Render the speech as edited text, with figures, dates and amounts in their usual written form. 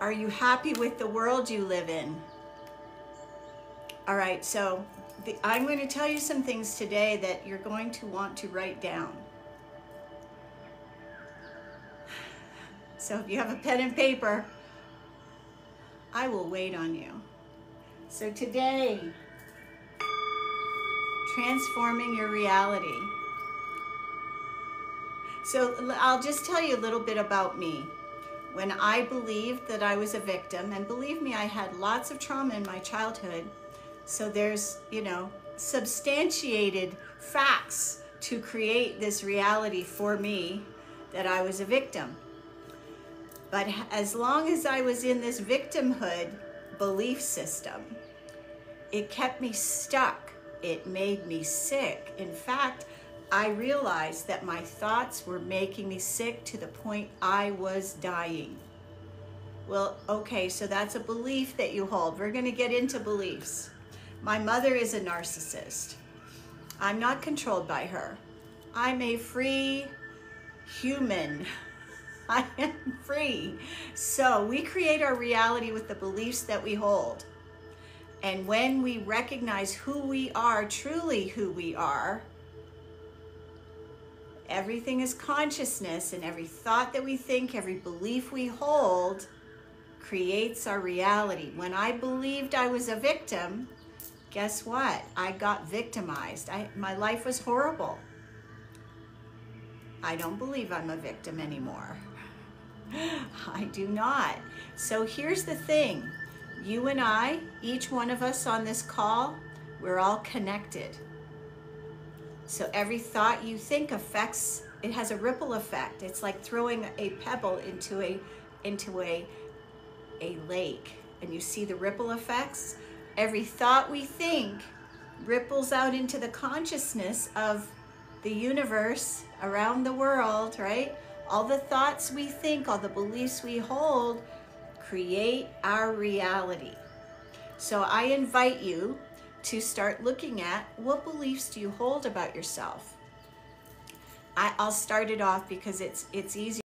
Are you happy with the world you live in? All right, so I'm going to tell you some things today that you're going to want to write down. So if you have a pen and paper, I will wait on you. So today, transforming your reality. So I'll just tell you a little bit about me. When I believed that I was a victim, and believe me, I had lots of trauma in my childhood, so there's, you know, substantiated facts to create this reality for me that I was a victim. But as long as I was in this victimhood belief system, it kept me stuck. It made me sick. In fact, I realized that my thoughts were making me sick to the point I was dying. Well, okay, so that's a belief that you hold. We're going to get into beliefs. My mother is a narcissist. I'm not controlled by her. I'm a free human. I am free. So we create our reality with the beliefs that we hold. And when we recognize who we are, truly who we are, everything is consciousness, and every thought that we think, every belief we hold creates our reality. When I believed I was a victim, guess what? I got victimized. My life was horrible. I don't believe I'm a victim anymore. I do not. So here's the thing. You and I, each one of us on this call, we're all connected. So every thought you think affects, it has a ripple effect. It's like throwing a pebble into a lake, and you see the ripple effects. Every thought we think ripples out into the consciousness of the universe around the world, right? All the thoughts we think, all the beliefs we hold create our reality. So I invite you to start looking at what beliefs do you hold about yourself. I'll start it off because it's easier.